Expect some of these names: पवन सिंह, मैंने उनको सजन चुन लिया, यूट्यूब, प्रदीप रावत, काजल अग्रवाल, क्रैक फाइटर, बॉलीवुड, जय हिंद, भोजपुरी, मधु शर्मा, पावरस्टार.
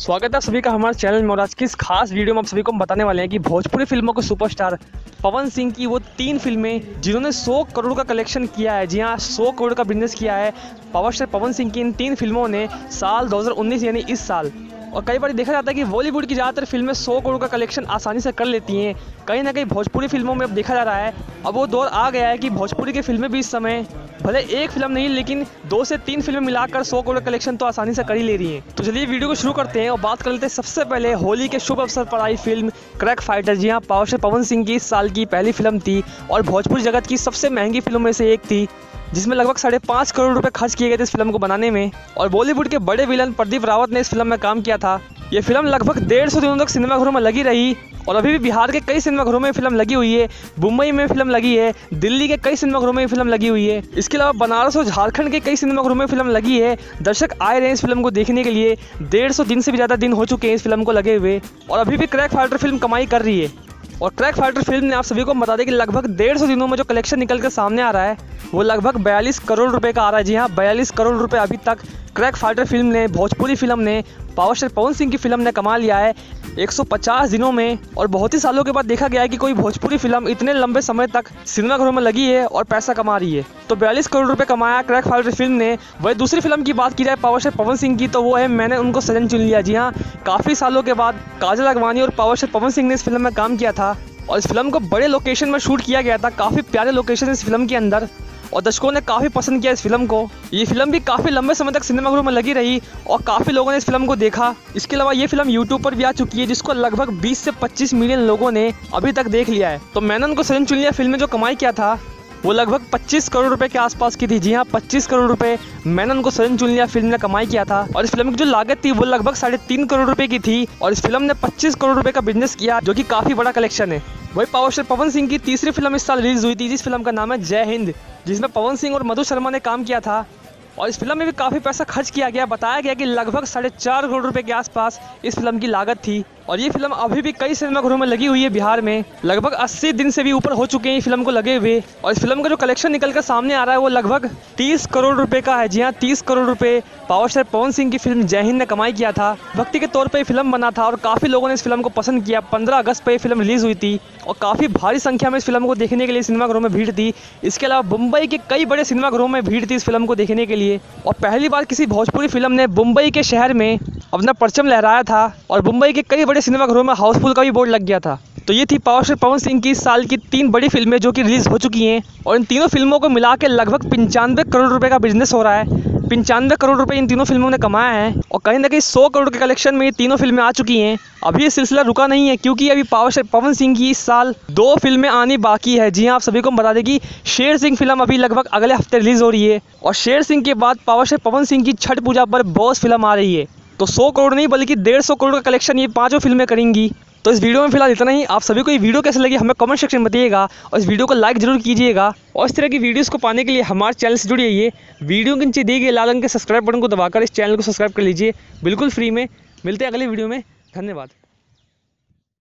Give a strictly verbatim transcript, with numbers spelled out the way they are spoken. स्वागत है सभी का हमारे चैनल में। और आज की इस खास वीडियो में आप सभी को हम बताने वाले हैं कि भोजपुरी फिल्मों के सुपरस्टार पवन सिंह की वो तीन फिल्में जिन्होंने सौ करोड़ का कलेक्शन किया है। जी हाँ, सौ करोड़ का बिजनेस किया है पावरस्टार पवन सिंह की। इन तीन फिल्मों ने साल दो हज़ार उन्नीस यानी इस साल, और कई बार देखा जाता है कि बॉलीवुड की ज़्यादातर फिल्में सौ करोड़ का कलेक्शन आसानी से कर लेती हैं। कहीं ना कहीं भोजपुरी फिल्मों में अब देखा जा रहा है, अब वो दौर आ गया है कि भोजपुरी की फिल्में भी इस समय भले एक फिल्म नहीं लेकिन दो से तीन फिल्में मिलाकर सौ करोड़ का कलेक्शन तो आसानी से कर ही ले रही हैं। तो चलिए वीडियो को शुरू करते हैं और बात कर लेते हैं सबसे पहले होली के शुभ अवसर पर आई फिल्म क्रैक फाइटर। जी हाँ, पावरस्टार पवन सिंह की इस साल की पहली फिल्म थी और भोजपुरी जगत की सबसे महंगी फिल्म में से एक थी, जिसमें लगभग साढ़े पाँच करोड़ रुपए खर्च किए गए थे इस फिल्म को बनाने में। और बॉलीवुड के बड़े विलन प्रदीप रावत ने इस फिल्म में काम किया था। ये फिल्म लगभग डेढ़ सौ दिनों तक सिनेमाघरों में लगी रही और अभी भी बिहार के कई सिनेमाघरों में फिल्म लगी हुई है, मुंबई में फिल्म लगी है, दिल्ली के कई सिनेमाघरों में फिल्म लगी हुई है। इसके अलावा बनारस और झारखंड के कई सिनेमाघरों में फिल्म लगी है। दर्शक आए रहे हैं इस फिल्म को देखने के लिए। डेढ़ सौ दिन से भी ज़्यादा दिन हो चुके हैं इस फिल्म को लगे हुए और अभी भी क्रैक फाइटर फिल्म कमाई कर रही है। और क्रैक फाइटर फिल्म ने आप सभी को बता दें कि लगभग डेढ़ सौ दिनों में जो कलेक्शन निकल कर सामने आ रहा है वो लगभग बयालीस करोड़ रुपए का आ रहा है। जी हाँ, बयालीस करोड़ रुपए अभी तक क्रैक फाइटर फिल्म ने, भोजपुरी फिल्म ने, पावरस्टार पवन सिंह की फिल्म ने कमा लिया है एक सौ पचास दिनों में। और बहुत ही सालों के बाद देखा गया है कि कोई भोजपुरी फिल्म इतने लंबे समय तक सिनेमाघरों में लगी है और पैसा कमा रही है। तो बयालीस करोड़ रुपए कमाया क्रैक फाइटर फिल्म ने। वही दूसरी फिल्म की बात की जाए पावरस्टार पवन सिंह की, तो वो है मैंने उनको सजन चुन लिया। जी हाँ, काफ़ी सालों के बाद काजल अग्रवाल और पावरस्टार पवन सिंह ने इस फिल्म में काम किया था और इस फिल्म को बड़े लोकेशन में शूट किया गया था। काफ़ी प्यारे लोकेशन इस फिल्म के अंदर और दर्शकों ने काफ़ी पसंद किया इस फिल्म को। ये फिल्म भी काफ़ी लंबे समय तक सिनेमाघरों में लगी रही और काफ़ी लोगों ने इस फिल्म को देखा। इसके अलावा ये फिल्म यूट्यूब पर भी आ चुकी है, जिसको लगभग बीस से पच्चीस मिलियन लोगों ने अभी तक देख लिया है। तो मैंने उनको सजन चुन लिया फिल्म में जो कमाई किया था वो लगभग पच्चीस करोड़ रुपए के आसपास की थी। जी हाँ, पच्चीस करोड़ रुपए मैंने उनको सजन चुन लिया फिल्म ने कमाई किया था। और इस फिल्म की जो लागत थी वो लगभग साढ़े तीन करोड़ रुपए की थी और इस फिल्म ने पच्चीस करोड़ रुपए का बिजनेस किया, जो कि काफ़ी बड़ा कलेक्शन है। वही पावरस्टार पवन सिंह की तीसरी फिल्म इस साल रिलीज हुई थी, जिस फिल्म का नाम है जय हिंद, जिसमें पवन सिंह और मधु शर्मा ने काम किया था। और इस फिल्म में भी काफ़ी पैसा खर्च किया गया। बताया गया कि लगभग साढ़े चार करोड़ रुपए के आसपास इस फिल्म की लागत थी और ये फिल्म अभी भी कई सिनेमाघरों में लगी हुई है। बिहार में लगभग अस्सी दिन से भी ऊपर हो चुके हैं इस फिल्म को लगे हुए और इस फिल्म का जो कलेक्शन निकल कर सामने आ रहा है वो लगभग तीस करोड़ रुपए का है। जी हाँ, तीस करोड़ रुपए पावरस्टार पवन सिंह की फिल्म जय हिंद ने कमाई किया था। भक्ति के तौर पर ये फिल्म बना था और काफ़ी लोगों ने इस फिल्म को पसंद किया। पंद्रह अगस्त पर यह फिल्म रिलीज़ हुई थी और काफ़ी भारी संख्या में इस फिल्म को देखने के लिए सिनेमाघरों में भीड़ थी। इसके अलावा मुंबई के कई बड़े सिनेमाघरों में भीड़ थी इस फिल्म को देखने के लिए। और पहली बार किसी भोजपुरी फिल्म ने मुंबई के शहर में अपना परचम लहराया था और मुंबई के कई बड़े सिनेमाघरों में हाउसफुल का भी बोर्ड लग गया था। तो ये थी पावरस्टार पवन सिंह की इस साल की तीन बड़ी फिल्में जो कि रिलीज़ हो चुकी हैं और इन तीनों फिल्मों को मिला के लगभग पंचानवे करोड़ रुपए का बिजनेस हो रहा है। पंचानवे करोड़ रुपए इन तीनों फिल्मों ने कमाया है और कहीं ना कहीं सौ करोड़ के कलेक्शन में ये तीनों फिल्में आ चुकी हैं। अभी ये सिलसिला रुका नहीं है क्योंकि अभी पावरस्टार पवन सिंह की इस साल दो फिल्में आनी बाकी है। जी हाँ, आप सभी को बता दें कि शेर सिंह फिल्म अभी लगभग अगले हफ्ते रिलीज़ हो रही है और शेर सिंह के बाद पावरस्टार पवन सिंह की छठ पूजा पर बॉस फिल्म आ रही है। तो सौ करोड़ नहीं बल्कि डेढ़ सौ करोड़ का कलेक्शन ये पांचों फिल्में करेंगी। तो इस वीडियो में फिलहाल इतना ही। आप सभी को ये वीडियो कैसे लगी हमें कमेंट सेक्शन में बताइएगा और इस वीडियो को लाइक जरूर कीजिएगा। और इस तरह की वीडियोस को पाने के लिए हमारे चैनल से जुड़िए। ये वीडियो के नीचे दिए गए लाल रंग के सब्सक्राइब बटन को दबाकर इस चैनल को सब्सक्राइब कर लीजिए बिल्कुल फ्री में। मिलते हैं अगले वीडियो में। धन्यवाद।